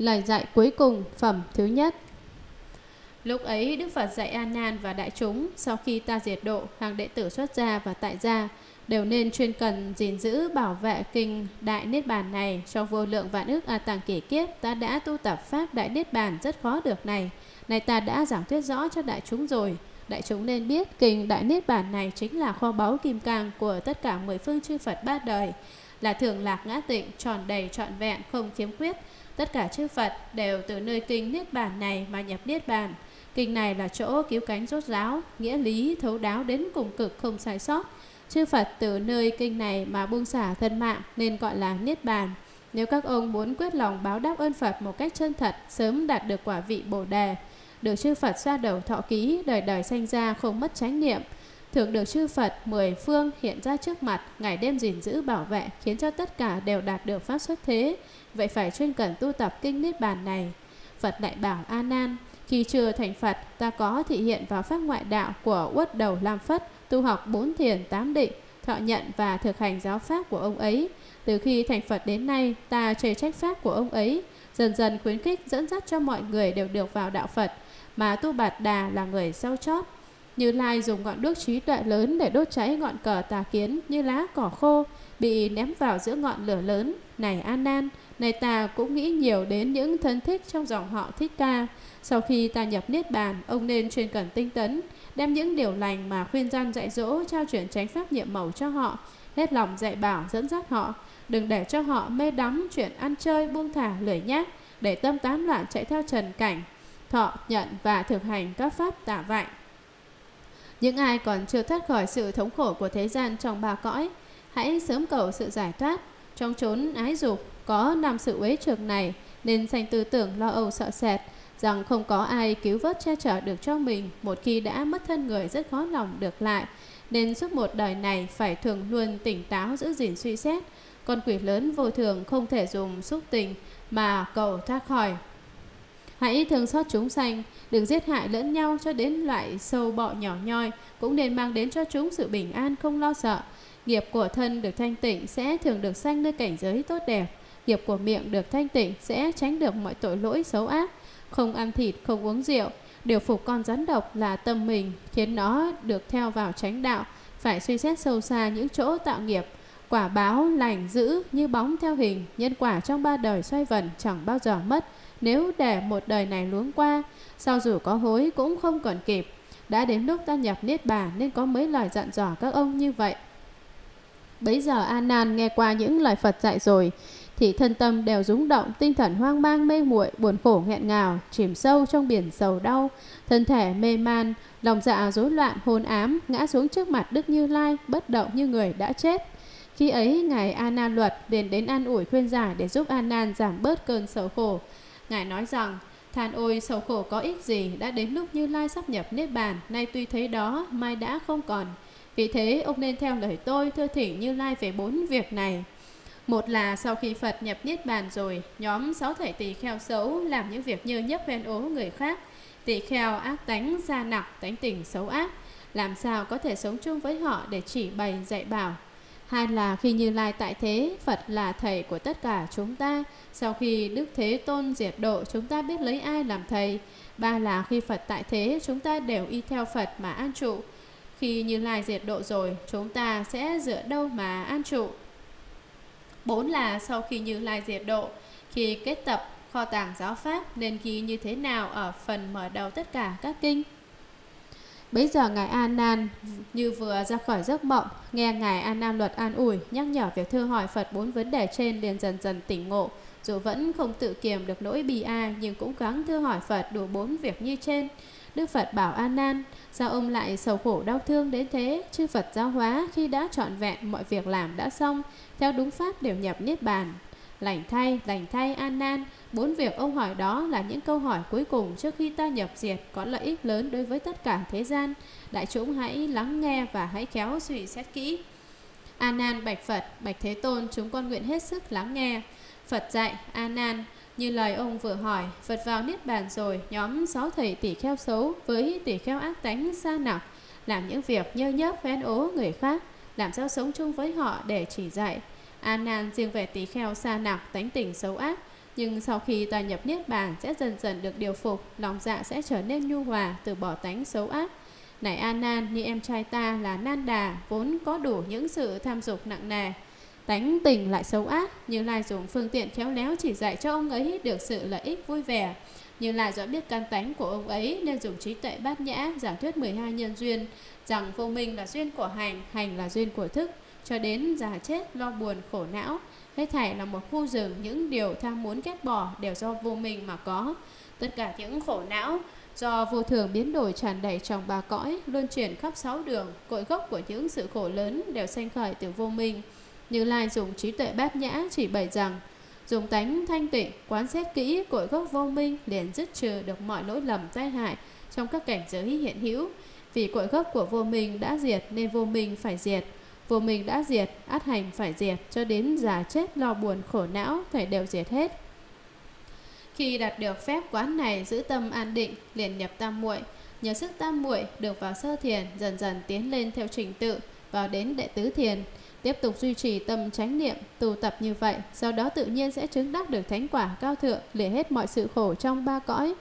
Lời dạy cuối cùng, phẩm thứ nhất. Lúc ấy Đức Phật dạy A Nan và đại chúng: sau khi ta diệt độ, hàng đệ tử xuất gia và tại gia đều nên chuyên cần gìn giữ bảo vệ kinh Đại Niết Bàn này. Trong vô lượng vạn ức A Tàng kỷ kiếp, ta đã tu tập pháp Đại Niết Bàn rất khó được này. Này ta đã giảng thuyết rõ cho đại chúng rồi. Đại chúng nên biết kinh Đại Niết Bàn này chính là kho báu kim cang của tất cả 10 phương chư Phật bát đời, là thường lạc ngã tịnh, tròn đầy trọn vẹn, không khiếm khuyết. Tất cả chư Phật đều từ nơi kinh Niết Bàn này mà nhập Niết Bàn. Kinh này là chỗ cứu cánh rốt ráo, nghĩa lý thấu đáo đến cùng cực không sai sót. Chư Phật từ nơi kinh này mà buông xả thân mạng nên gọi là Niết Bàn. Nếu các ông muốn quyết lòng báo đáp ơn Phật một cách chân thật, sớm đạt được quả vị Bồ Đề, được chư Phật xoa đầu thọ ký, đời đời sanh ra không mất chánh niệm, thường được chư Phật 10 phương hiện ra trước mặt, ngày đêm gìn giữ bảo vệ, khiến cho tất cả đều đạt được pháp xuất thế. Vậy phải chuyên cần tu tập kinh Niết Bàn này. Phật lại bảo A Nan: khi chưa thành Phật, ta có thị hiện vào pháp ngoại đạo của Uất Đầu Lam Phất, tu học 4 thiền 8 định, thọ nhận và thực hành giáo pháp của ông ấy. Từ khi thành Phật đến nay, ta chê trách pháp của ông ấy, dần dần khuyến khích dẫn dắt cho mọi người đều được vào đạo Phật, mà Tu Bạt Đà là người sau chót. Như Lai dùng ngọn đuốc trí tuệ lớn để đốt cháy ngọn cờ tà kiến như lá cỏ khô, bị ném vào giữa ngọn lửa lớn. Này A Nan, này ta cũng nghĩ nhiều đến những thân thích trong dòng họ Thích Ca. Sau khi ta nhập Niết Bàn, ông nên chuyên cần tinh tấn, đem những điều lành mà khuyên răn dạy dỗ, trao chuyển chánh pháp nhiệm màu cho họ, hết lòng dạy bảo dẫn dắt họ, đừng để cho họ mê đắm chuyện ăn chơi buông thả lười nhác, để tâm tán loạn chạy theo trần cảnh, thọ nhận và thực hành các pháp tả vại. Những ai còn chưa thoát khỏi sự thống khổ của thế gian trong 3 cõi, hãy sớm cầu sự giải thoát. Trong chốn ái dục có 5 sự uế trường này, nên sanh tư tưởng lo âu sợ sệt rằng không có ai cứu vớt che chở được cho mình. Một khi đã mất thân người rất khó lòng được lại, nên suốt một đời này phải thường luôn tỉnh táo giữ gìn suy xét. Con quỷ lớn vô thường không thể dùng xúc tình mà cầu thoát khỏi. Hãy thương xót chúng sanh, đừng giết hại lẫn nhau, cho đến loại sâu bọ nhỏ nhoi cũng nên mang đến cho chúng sự bình an không lo sợ. Nghiệp của thân được thanh tịnh sẽ thường được sanh nơi cảnh giới tốt đẹp. Nghiệp của miệng được thanh tịnh sẽ tránh được mọi tội lỗi xấu ác. Không ăn thịt, không uống rượu. Điều phục con rắn độc là tâm mình, khiến nó được theo vào chánh đạo. Phải suy xét sâu xa những chỗ tạo nghiệp. Quả báo lành giữ như bóng theo hình, nhân quả trong 3 đời xoay vần chẳng bao giờ mất. Nếu để một đời này luống qua, sau dù có hối cũng không còn kịp. Đã đến lúc ta nhập Niết Bàn nên có mấy lời dặn dò các ông như vậy. Bấy giờ A Nan nghe qua những lời Phật dạy rồi thì thân tâm đều rúng động, tinh thần hoang mang mê muội, buồn khổ nghẹn ngào, chìm sâu trong biển sầu đau, thân thể mê man, lòng dạ rối loạn hôn ám, ngã xuống trước mặt Đức Như Lai, bất động như người đã chết. Khi ấy ngài A Nan Luật liền đến an ủi khuyên giải để giúp A Nan giảm bớt cơn sầu khổ. Ngài nói rằng: than ôi sầu khổ có ích gì, đã đến lúc Như Lai sắp nhập Niết Bàn, nay tuy thấy đó, mai đã không còn. Vì thế ông nên theo lời tôi thưa thỉnh Như Lai về 4 việc này. Một là sau khi Phật nhập Niết Bàn rồi, nhóm 6 thầy tỳ kheo xấu làm những việc như nhấp hoen ố người khác, tỳ kheo ác tánh gia nặc, tánh tình xấu ác, làm sao có thể sống chung với họ để chỉ bày dạy bảo. Hai là khi Như Lai tại thế, Phật là thầy của tất cả chúng ta. Sau khi Đức Thế Tôn diệt độ, chúng ta biết lấy ai làm thầy. Ba là khi Phật tại thế, chúng ta đều y theo Phật mà an trụ. Khi Như Lai diệt độ rồi, chúng ta sẽ dựa đâu mà an trụ. 4 là sau khi Như Lai diệt độ, khi kết tập kho tàng giáo pháp nên ghi như thế nào ở phần mở đầu tất cả các kinh. Bấy giờ ngài A Nan như vừa ra khỏi giấc mộng, nghe ngài A Nan Luật an ủi nhắc nhở việc thưa hỏi Phật 4 vấn đề trên, liền dần dần tỉnh ngộ. Dù vẫn không tự kiềm được nỗi bi ai, nhưng cũng gắng thưa hỏi Phật đủ 4 việc như trên. Đức Phật bảo A Nan: sao ông lại sầu khổ đau thương đến thế? Chư Phật giáo hóa khi đã trọn vẹn, mọi việc làm đã xong, theo đúng pháp đều nhập Niết Bàn. Lành thay A Nan, 4 việc ông hỏi đó là những câu hỏi cuối cùng trước khi ta nhập diệt, có lợi ích lớn đối với tất cả thế gian. Đại chúng hãy lắng nghe và hãy khéo suy xét kỹ. A Nan bạch Phật: bạch Thế Tôn, chúng con nguyện hết sức lắng nghe. Phật dạy: A Nan, như lời ông vừa hỏi, Phật vào Niết Bàn rồi, nhóm 6 thầy tỳ kheo xấu với tỳ kheo ác tánh xa nặc làm những việc nhơ nhớp hoen ố người khác, làm sao sống chung với họ để chỉ dạy. A Nan, riêng về tỳ kheo xa nặc tánh tình xấu ác, Nhưng sau khi ta nhập Niết Bàn sẽ dần dần được điều phục, lòng dạ sẽ trở nên nhu hòa, từ bỏ tánh xấu ác. Này A Nan, như em trai ta là Nan Đà vốn có đủ những sự tham dục nặng nề, tánh tình lại xấu ác, Như Lai dùng phương tiện khéo léo chỉ dạy cho ông ấy được sự lợi ích vui vẻ. Như Lai rõ biết căn tánh của ông ấy nên dùng trí tuệ bát nhã giảng thuyết 12 nhân duyên, rằng vô minh là duyên của hành, hành là duyên của thức, cho đến già chết lo buồn khổ não. Hết thảy là một khu rừng, những điều tham muốn ghét bỏ đều do vô minh mà có. Tất cả những khổ não do vô thường biến đổi tràn đầy trong ba cõi, luân chuyển khắp 6 đường, cội gốc của những sự khổ lớn đều sanh khởi từ vô minh. Như Lai dùng trí tuệ bát nhã chỉ bày rằng, dùng tánh thanh tịnh quán xét kỹ cội gốc vô minh liền dứt trừ được mọi lỗi lầm tai hại trong các cảnh giới hiện hữu. Vì cội gốc của vô minh đã diệt nên vô minh phải diệt, vô minh đã diệt át hành phải diệt, cho đến già chết lo buồn khổ não thảy đều diệt hết. Khi đạt được phép quán này, giữ tâm an định liền nhập tam muội, nhờ sức tam muội được vào sơ thiền, dần dần tiến lên theo trình tự vào đến đệ tứ thiền. Tiếp tục duy trì tâm chánh niệm, tu tập như vậy, sau đó tự nhiên sẽ chứng đắc được thánh quả cao thượng, lìa hết mọi sự khổ trong ba cõi.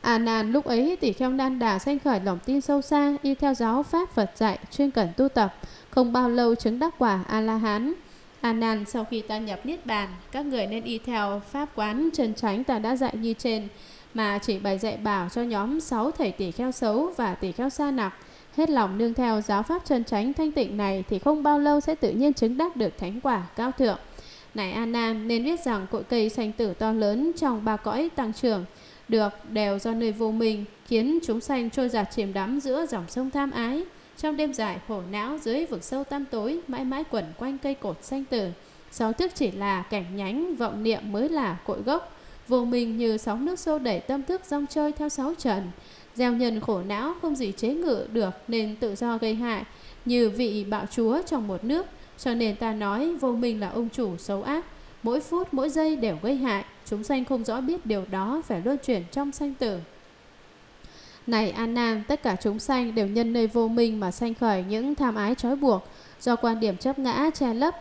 A Nan, lúc ấy tỷ kheo Nan Đà sanh khởi lòng tin sâu xa, y theo giáo pháp Phật dạy, chuyên cần tu tập, không bao lâu chứng đắc quả A La Hán. A Nan, sau khi ta nhập Niết Bàn, các người nên y theo pháp quán chân chánh ta đã dạy như trên, mà chỉ bày dạy bảo cho nhóm 6 thầy tỷ kheo xấu và tỷ kheo sa nặc. Hết lòng nương theo giáo pháp chân chánh thanh tịnh này thì không bao lâu sẽ tự nhiên chứng đắc được thánh quả cao thượng. Này A Nan, nên biết rằng cội cây sanh tử to lớn trong ba cõi tăng trưởng được đều do nơi vô minh, khiến chúng sanh trôi dạt chìm đắm giữa dòng sông tham ái, trong đêm dài khổ não dưới vực sâu tăm tối, mãi mãi quẩn quanh cây cột sanh tử. 6 thức chỉ là cảnh nhánh, vọng niệm mới là cội gốc. Vô minh như sóng nước xô đẩy tâm thức dong chơi theo 6 trần, gieo nhân khổ não không gì chế ngự được nên tự do gây hại, như vị bạo chúa trong một nước. Cho nên ta nói vô minh là ông chủ xấu ác, mỗi phút mỗi giây đều gây hại, chúng sanh không rõ biết điều đó phải luân chuyển trong sanh tử. Này A Nan, tất cả chúng sanh đều nhân nơi vô minh mà sanh khởi những tham ái trói buộc, do quan điểm chấp ngã che lấp,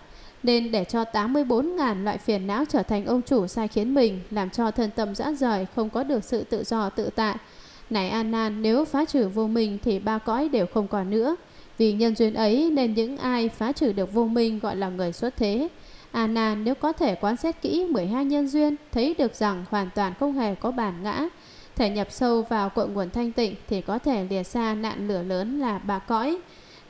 nên để cho 84.000 loại phiền não trở thành ông chủ sai khiến mình, làm cho thân tâm rã rời, không có được sự tự do tự tại. Này A Nan, nếu phá trừ vô minh thì ba cõi đều không còn nữa. Vì nhân duyên ấy nên những ai phá trừ được vô minh gọi là người xuất thế. A Nan, nếu có thể quán xét kỹ 12 nhân duyên, thấy được rằng hoàn toàn không hề có bản ngã, thể nhập sâu vào cội nguồn thanh tịnh thì có thể lìa xa nạn lửa lớn là ba cõi.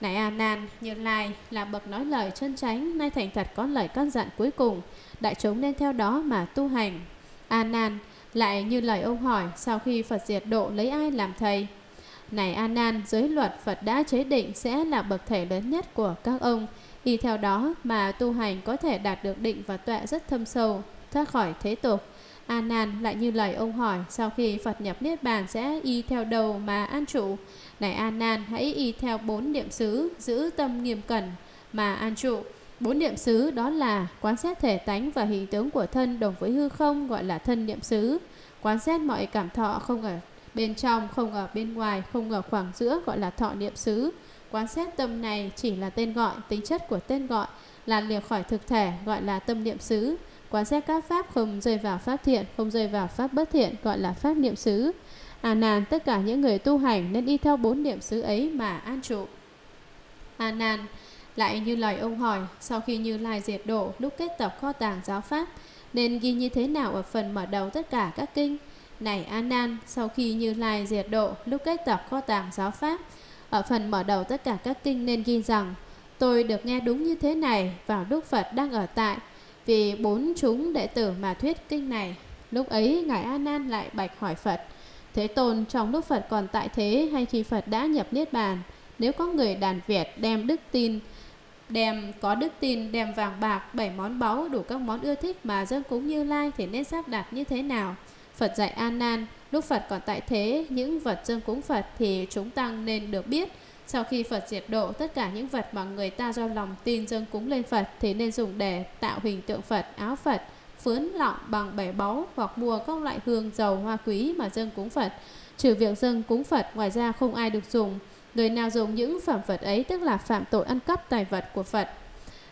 Này A Nan, Như Lai là bậc nói lời chân chánh, nay thành thật có lời căn dặn cuối cùng, đại chúng nên theo đó mà tu hành. A Nan, lại như lời ông hỏi, sau khi Phật diệt độ lấy ai làm thầy? Này A Nan, giới luật Phật đã chế định sẽ là bậc thầy lớn nhất của các ông, y theo đó mà tu hành có thể đạt được định và tuệ rất thâm sâu, thoát khỏi thế tục. A Nan, lại như lời ông hỏi, sau khi Phật nhập Niết Bàn sẽ y theo đầu mà an trụ? Này A Nan, hãy y theo 4 niệm xứ, giữ tâm nghiêm cẩn mà an trụ. 4 niệm xứ đó là quán xét thể tánh và hình tướng của thân đồng với hư không, gọi là thân niệm xứ. Quán xét mọi cảm thọ không ở bên trong, không ở bên ngoài, không ở khoảng giữa, gọi là thọ niệm xứ. Quán xét tâm này chỉ là tên gọi, tính chất của tên gọi là lìa khỏi thực thể, gọi là tâm niệm xứ. Quán xét các pháp không rơi vào pháp thiện, không rơi vào pháp bất thiện, gọi là pháp niệm xứ. A Nan, tất cả những người tu hành nên y theo 4 niệm xứ ấy mà an trụ. A Nan, lại như lời ông hỏi, sau khi Như Lai diệt độ đúc kết tập kho tàng giáo pháp, nên ghi như thế nào ở phần mở đầu tất cả các kinh? Này A Nan, sau khi Như Lai diệt độ đúc kết tập kho tàng giáo pháp, ở phần mở đầu tất cả các kinh nên ghi rằng: tôi được nghe đúng như thế này vào Đức Phật đang ở tại, vì 4 chúng đệ tử mà thuyết kinh này. Lúc ấy Ngài A Nan lại bạch hỏi Phật: Thế Tôn, trong lúc Phật còn tại thế hay khi Phật đã nhập Niết Bàn, nếu có người đàn Việt đem có đức tin, đem vàng bạc, 7 món báu, đủ các món ưa thích mà dâng cúng Như Lai thì nên sắp đặt như thế nào? Phật dạy A Nan, lúc Phật còn tại thế, những vật dâng cúng Phật thì chúng tăng nên được biết. Sau khi Phật diệt độ, tất cả những vật mà người ta do lòng tin dâng cúng lên Phật thì nên dùng để tạo hình tượng Phật, áo Phật, phướn lọng bằng 7 báu, hoặc mua các loại hương, dầu, hoa quý mà dâng cúng Phật. Trừ việc dâng cúng Phật, ngoài ra không ai được dùng. Người nào dùng những phẩm vật ấy tức là phạm tội ăn cắp tài vật của Phật.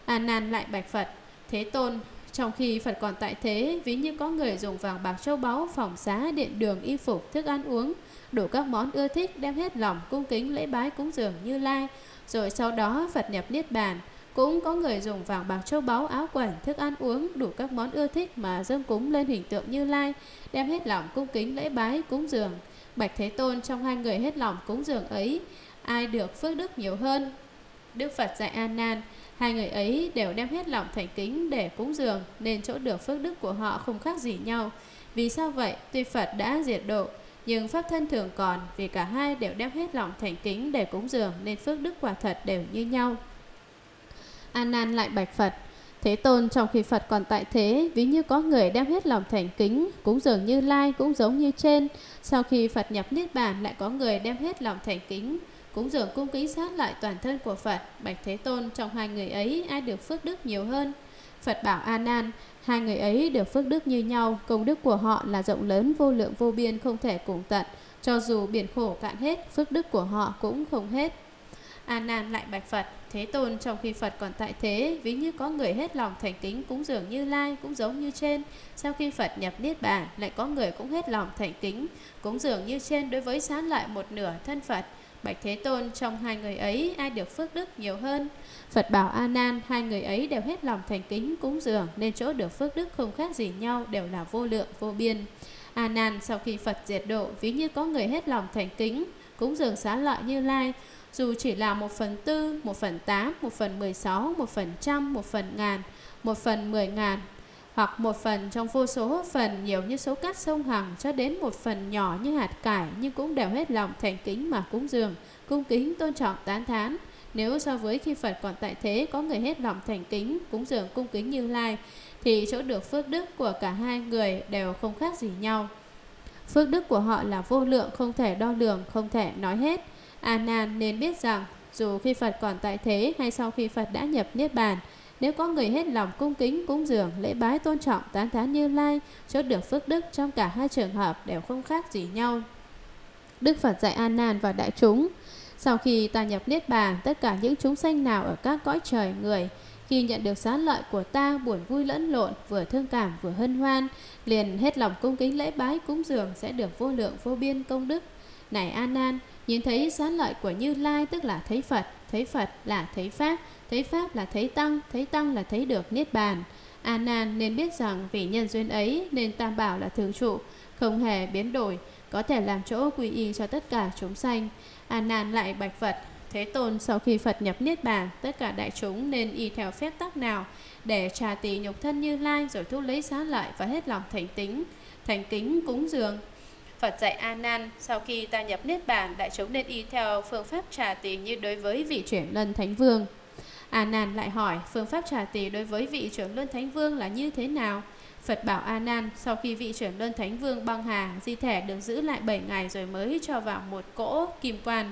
A Nan lại bạch Phật: Thế Tôn, Trong khi Phật còn tại thế, ví như có người dùng vàng bạc châu báu, phòng xá, điện đường, y phục, thức ăn uống, đủ các món ưa thích, đem hết lòng cung kính lễ bái cúng dường Như Lai, rồi sau đó Phật nhập Niết Bàn. Cũng có người dùng vàng bạc châu báu, áo quần, thức ăn uống, đủ các món ưa thích mà dâng cúng lên hình tượng Như Lai, đem hết lòng cung kính lễ bái cúng dường. Bạch Thế Tôn, trong hai người hết lòng cúng dường ấy, ai được phước đức nhiều hơn? Đức Phật dạy A Nan, hai người ấy đều đem hết lòng thành kính để cúng dường, nên chỗ được phước đức của họ không khác gì nhau. Vì sao vậy? Tuy Phật đã diệt độ, nhưng pháp thân thường còn, vì cả hai đều đem hết lòng thành kính để cúng dường, nên phước đức quả thật đều như nhau. A Nan lại bạch Phật, Thế Tôn, trong khi Phật còn tại thế, ví như có người đem hết lòng thành kính cúng dường Như Lai cũng giống như trên. Sau khi Phật nhập Niết Bàn, lại có người đem hết lòng thành kính cúng dường cung kính sát lại toàn thân của Phật. Bạch Thế Tôn, trong hai người ấy ai được phước đức nhiều hơn? Phật bảo A Nan, hai người ấy được phước đức như nhau, công đức của họ là rộng lớn vô lượng vô biên, không thể cùng tận. Cho dù biển khổ cạn hết, phước đức của họ cũng không hết. A Nan lại bạch Phật, Thế Tôn, trong khi Phật còn tại thế, ví như có người hết lòng thành kính cúng dường Như Lai cũng giống như trên. Sau khi Phật nhập Niết Bàn, lại có người cũng hết lòng thành kính cúng dường như trên đối với sát lại một nửa thân Phật. Bạch Thế Tôn, trong hai người ấy ai được phước đức nhiều hơn? Phật bảo A Nan, hai người ấy đều hết lòng thành kính cúng dường, nên chỗ được phước đức không khác gì nhau, đều là vô lượng vô biên. A Nan, sau khi Phật diệt độ, ví như có người hết lòng thành kính cúng dường xá lợi Như Lai, dù chỉ là 1/4, 1/8, 1/16, 1/100, 1/1000, 1/10000, hoặc 1 phần trong vô số phần nhiều như số cát sông Hằng, cho đến 1 phần nhỏ như hạt cải, nhưng cũng đều hết lòng thành kính mà cúng dường, cung kính, tôn trọng, tán thán. Nếu so với khi Phật còn tại thế có người hết lòng thành kính cúng dường cung kính Như Lai, thì chỗ được phước đức của cả hai người đều không khác gì nhau. Phước đức của họ là vô lượng, không thể đo lường, không thể nói hết. A Nan nên biết rằng, dù khi Phật còn tại thế hay sau khi Phật đã nhập Niết Bàn, nếu có người hết lòng cung kính, cúng dường, lễ bái, tôn trọng, tán thán Như Lai, chốt được phước đức trong cả hai trường hợp đều không khác gì nhau. Đức Phật dạy A Nan và đại chúng, sau khi ta nhập Niết Bàn, tất cả những chúng sanh nào ở các cõi trời người, khi nhận được xá lợi của ta, buồn vui lẫn lộn, vừa thương cảm vừa hân hoan, liền hết lòng cung kính lễ bái, cúng dường, sẽ được vô lượng vô biên công đức. Này A Nan, nhìn thấy xá lợi của Như Lai tức là thấy Phật, thấy Phật là thấy Pháp, thấy Pháp là thấy Tăng là thấy được Niết Bàn. A Nan nên biết rằng vì nhân duyên ấy nên Tam Bảo là thường trụ, không hề biến đổi, có thể làm chỗ quy y cho tất cả chúng sanh. A Nan lại bạch Phật, Thế Tôn, sau khi Phật nhập Niết Bàn, tất cả đại chúng nên y theo phép tắc nào để trà tỳ nhục thân Như Lai, rồi thu lấy xá lợi và hết lòng thành kính cúng dường? Phật dạy A Nan, sau khi ta nhập Niết Bàn, đại chúng nên y theo phương pháp trà tỳ như đối với vị Chuyển Luân Thánh Vương. A Nan lại hỏi, phương pháp trà tỳ đối với vị Chuyển Luân Thánh Vương là như thế nào? Phật bảo A Nan, sau khi vị Chuyển Luân Thánh Vương băng hà, di thể được giữ lại 7 ngày rồi mới cho vào một cỗ kim quan.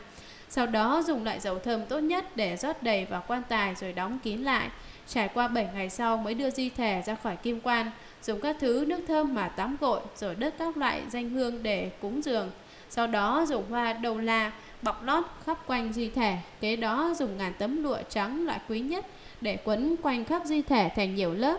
Sau đó dùng loại dầu thơm tốt nhất để rót đầy vào quan tài rồi đóng kín lại. Trải qua 7 ngày sau mới đưa di thể ra khỏi kim quan, dùng các thứ nước thơm mà tắm gội, rồi đốt các loại danh hương để cúng dường. Sau đó dùng hoa đầu la bọc lót khắp quanh di thể, kế đó dùng ngàn tấm lụa trắng loại quý nhất để quấn quanh khắp di thể thành nhiều lớp,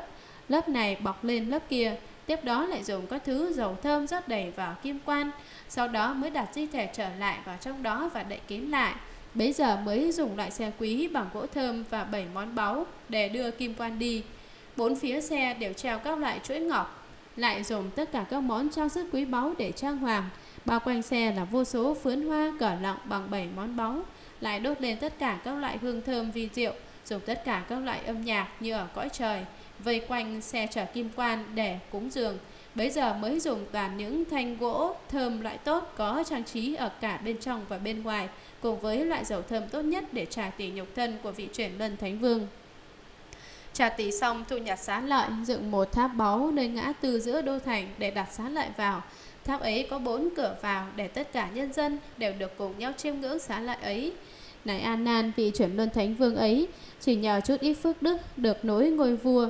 lớp này bọc lên lớp kia. Tiếp đó lại dùng các thứ dầu thơm rót đầy vào kim quan, sau đó mới đặt di thể trở lại vào trong đó và đậy kín lại. Bấy giờ mới dùng loại xe quý bằng gỗ thơm và 7 món báu để đưa kim quan đi. 4 phía xe đều treo các loại chuỗi ngọc, lại dùng tất cả các món trang sức quý báu để trang hoàng. Bao quanh xe là vô số phướn hoa cỏ lọng bằng 7 món báu, lại đốt lên tất cả các loại hương thơm vi diệu, dùng tất cả các loại âm nhạc như ở cõi trời, vây quanh xe chở kim quan để cúng dường. Bấy giờ mới dùng toàn những thanh gỗ thơm loại tốt có trang trí ở cả bên trong và bên ngoài, cùng với loại dầu thơm tốt nhất để trà tỳ nhục thân của vị Chuyển Luân Thánh Vương. Trà tỳ xong, thu nhặt xá lợi, dựng một tháp báu nơi ngã tư giữa đô thành để đặt xá lợi vào. Tháp ấy có 4 cửa vào để tất cả nhân dân đều được cùng nhau chiêm ngưỡng xá lợi ấy. Này A Nan, vị Chuyển Luân Thánh Vương ấy chỉ nhờ chút ít phước đức được nối ngôi vua,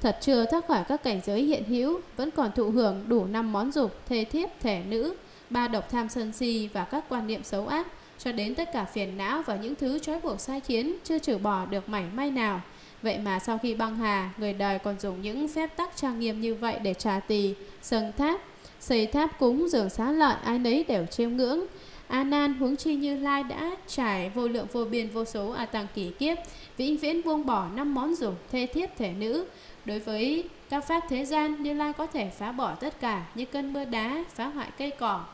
thật chưa thoát khỏi các cảnh giới hiện hữu, vẫn còn thụ hưởng đủ 5 món dục, thê thiếp, thể nữ, 3 độc tham sân si và các quan niệm xấu ác, cho đến tất cả phiền não và những thứ trói buộc sai khiến, chưa trừ bỏ được mảy may nào. Vậy mà sau khi băng hà, người đời còn dùng những phép tắc trang nghiêm như vậy để trà tỳ, sơn tháp, xây tháp cúng dường xá lợi, ai nấy đều chiêm ngưỡng. A Nan, huống chi Như Lai đã trải vô lượng vô biên vô số a tăng kỷ kiếp, vĩnh viễn buông bỏ 5 món dục thê thiếp thể nữ. Đối với các pháp thế gian, Như Lai có thể phá bỏ tất cả như cơn mưa đá phá hoại cây cỏ.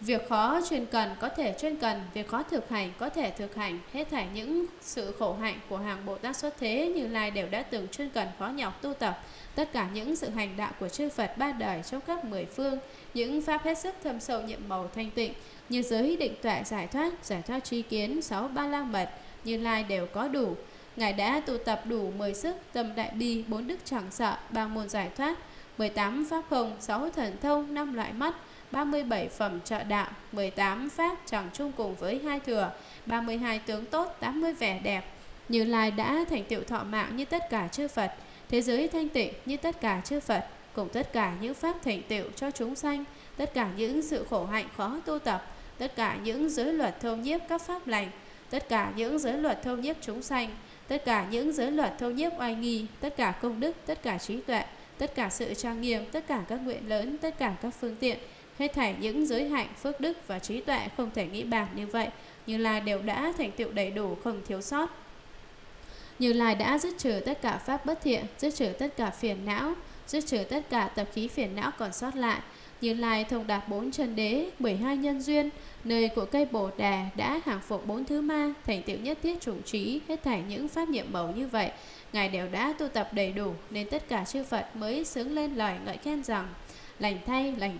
Việc khó chuyên cần có thể chuyên cần, việc khó thực hành có thể thực hành. Hết thảy những sự khổ hạnh của hàng Bồ Tát xuất thế, Như Lai đều đã từng chuyên cần khó nhọc tu tập. Tất cả những sự hành đạo của chư Phật ba đời trong các 10 phương, những pháp hết sức thâm sâu nhiệm màu thanh tịnh như giới định tuệ, giải thoát tri kiến, 6 ba la mật, Như Lai đều có đủ. Ngài đã tu tập đủ 10 sức, tâm đại bi, 4 đức chẳng sợ, 3 môn giải thoát, 18 pháp không, 6 thần thông, 5 loại mắt, 37 phẩm trợ đạo, 18 pháp chẳng chung cùng với 2 thừa, 32 tướng tốt, 80 vẻ đẹp. Như Lai đã thành tựu thọ mạng như tất cả chư Phật, thế giới thanh tịnh như tất cả chư Phật, cùng tất cả những pháp thành tựu cho chúng sanh, tất cả những sự khổ hạnh khó tu tập, tất cả những giới luật thâu nhiếp các pháp lành, tất cả những giới luật thâu nhiếp chúng sanh, tất cả những giới luật thâu nhiếp oai nghi, tất cả công đức, tất cả trí tuệ, tất cả sự trang nghiêm, tất cả các nguyện lớn, tất cả các phương tiện, hết thảy những giới hạnh, phước đức và trí tuệ không thể nghĩ bàn như vậy, Như Lai đều đã thành tựu đầy đủ không thiếu sót. Như Lai đã dứt trừ tất cả pháp bất thiện, dứt trừ tất cả phiền não, dứt trừ tất cả tập khí phiền não còn sót lại. Như Lai thông đạt 4 chân đế, 12 nhân duyên, nơi của cây Bồ Đà đã hàng phục 4 thứ ma, thành tựu nhất thiết chủng trí, hết thảy những pháp nhiệm màu như vậy. Ngài đều đã tu tập đầy đủ, nên tất cả chư Phật mới xướng lên lời ngợi khen rằng: lành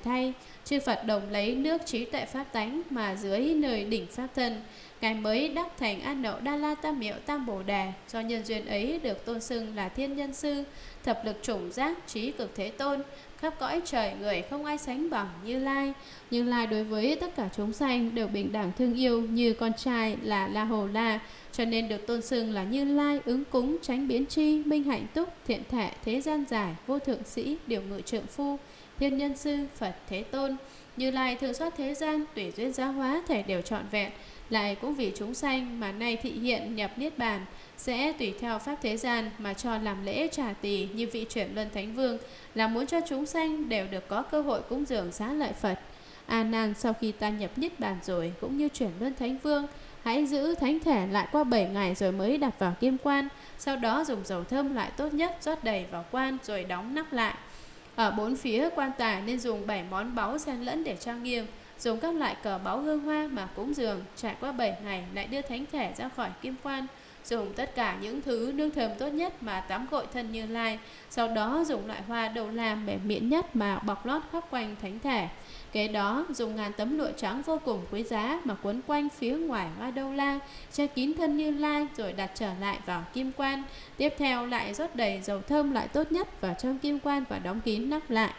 thay, chư Phật đồng lấy nước trí tuệ pháp tánh mà dưới nơi đỉnh pháp thân, Ngài mới đắc thành An Nậu Đa La Tam Miệu Tam Bồ Đà. Do nhân duyên ấy được tôn xưng là Thiên Nhân Sư, Thập Lực Chủng Giác, Trí Cực Thế Tôn. Khắp cõi trời người không ai sánh bằng Như Lai. Như Lai đối với tất cả chúng sanh đều bình đẳng thương yêu như con trai là La Hầu La, cho nên được tôn xưng là Như Lai, ứng cúng, tránh biến tri, minh hạnh túc, thiện thệ, thế gian giải, vô thượng sĩ, điều ngự trượng phu, Thiên Nhân Sư, Phật Thế Tôn. Như Lai thường xót thế gian, tùy duyên giáo hóa, thể đều trọn vẹn, lại cũng vì chúng sanh mà nay thị hiện nhập niết bàn, sẽ tùy theo pháp thế gian mà cho làm lễ trà tỳ như vị Chuyển Luân Thánh Vương, là muốn cho chúng sanh đều được có cơ hội cúng dường xá lợi Phật. A Nan, sau khi ta nhập niết bàn rồi, cũng như Chuyển Luân Thánh Vương, hãy giữ thánh thể lại qua 7 ngày rồi mới đặt vào kim quan, sau đó dùng dầu thơm loại tốt nhất rót đầy vào quan rồi đóng nắp lại. Ở 4 phía quan tài nên dùng 7 món báu xen lẫn để trang nghiêm, dùng các loại cờ báu hương hoa mà cúng dường. Trải qua 7 ngày lại đưa thánh thể ra khỏi kim quan, dùng tất cả những thứ nương thơm tốt nhất mà tắm gội thân Như Lai, sau đó dùng loại hoa đầu làm mềm mịn nhất mà bọc lót khắp quanh thánh thể. Kế đó dùng 1000 tấm lụa trắng vô cùng quý giá mà quấn quanh phía ngoài hoa đô la, che kín thân Như Lai rồi đặt trở lại vào kim quan. Tiếp theo lại rót đầy dầu thơm loại tốt nhất vào trong kim quan và đóng kín nắp lại.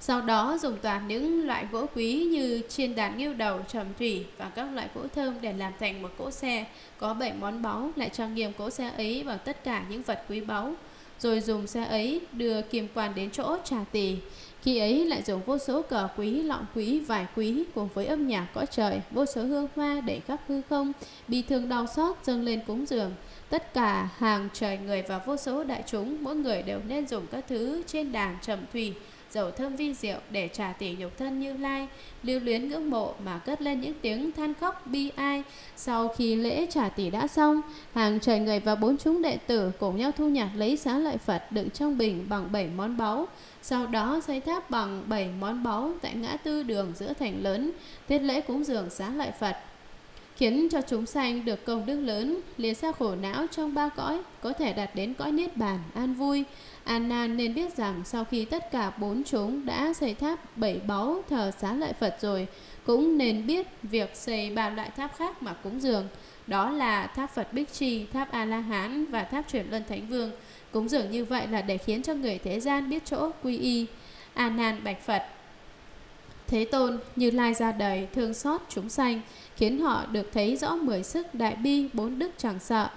Sau đó dùng toàn những loại gỗ quý như chiên đàn nghiêu đầu, trầm thủy và các loại gỗ thơm để làm thành một cỗ xe có 7 món báu, lại trang nghiêm cỗ xe ấy bằng tất cả những vật quý báu. Rồi dùng xe ấy đưa kim quan đến chỗ trà tỳ. Khi ấy lại dùng vô số cờ quý, lọng quý, vải quý cùng với âm nhạc cõi trời, vô số hương hoa để khắp hư không, bi thương đau xót dâng lên cúng dường. Tất cả hàng trời người và vô số đại chúng, mỗi người đều nên dùng các thứ trên đàn, trầm thủy, dầu thơm vi diệu để trà tỳ nhục thân Như Lai, lưu luyến ngưỡng mộ mà cất lên những tiếng than khóc bi ai. Sau khi lễ trà tỳ đã xong, hàng trời người và 4 chúng đệ tử cùng nhau thu nhặt lấy xá lợi Phật đựng trong bình bằng 7 món báu, sau đó xây tháp bằng 7 món báu tại ngã tư đường giữa thành lớn, tiết lễ cúng dường xá lợi Phật, khiến cho chúng sanh được công đức lớn, lìa xa khổ não trong 3 cõi, có thể đạt đến cõi niết bàn an vui. A Nan nên biết rằng sau khi tất cả 4 chúng đã xây tháp 7 báu thờ xá lợi Phật rồi, cũng nên biết việc xây 3 loại tháp khác mà cúng dường, đó là tháp Phật Bích Trì, tháp A La Hán và tháp Chuyển Luân Thánh Vương. Cúng dường như vậy là để khiến cho người thế gian biết chỗ quy y. A Nan bạch Phật Thế Tôn, Như Lai ra đời thương xót chúng sanh, khiến họ được thấy rõ 10 sức đại bi, 4 đức chẳng sợ,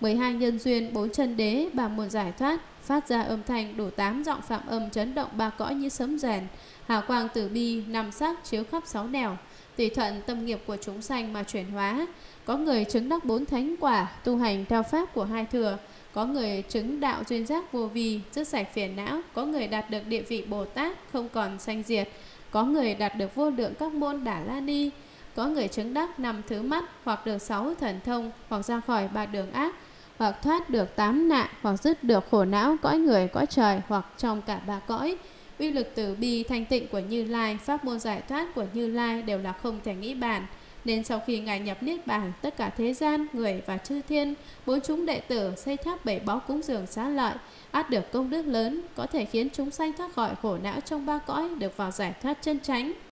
12 nhân duyên, 4 chân đế, 3 môn giải thoát, phát ra âm thanh đủ 8 giọng phạm âm chấn động 3 cõi như sấm rèn, hào quang từ bi 5 sắc chiếu khắp 6 nẻo, tùy thuận tâm nghiệp của chúng sanh mà chuyển hóa. Có người chứng đắc 4 thánh quả, tu hành theo pháp của 2 thừa. Có người chứng đạo duyên giác vô vi, dứt sạch phiền não. Có người đạt được địa vị Bồ Tát, không còn sanh diệt. Có người đạt được vô lượng các môn Đà La Ni. Có người chứng đắc 5 thứ mắt, hoặc được 6 thần thông, hoặc ra khỏi 3 đường ác, hoặc thoát được 8 nạn, hoặc dứt được khổ não, cõi người, cõi trời, hoặc trong cả 3 cõi. Uy lực từ bi thanh tịnh của Như Lai, pháp môn giải thoát của Như Lai đều là không thể nghĩ bàn. Nên sau khi Ngài nhập Niết Bàn, tất cả thế gian, người và chư thiên, 4 chúng đệ tử xây tháp 7 báu cúng dường xá lợi, ắt được công đức lớn, có thể khiến chúng sanh thoát khỏi khổ não trong 3 cõi, được vào giải thoát chân chánh.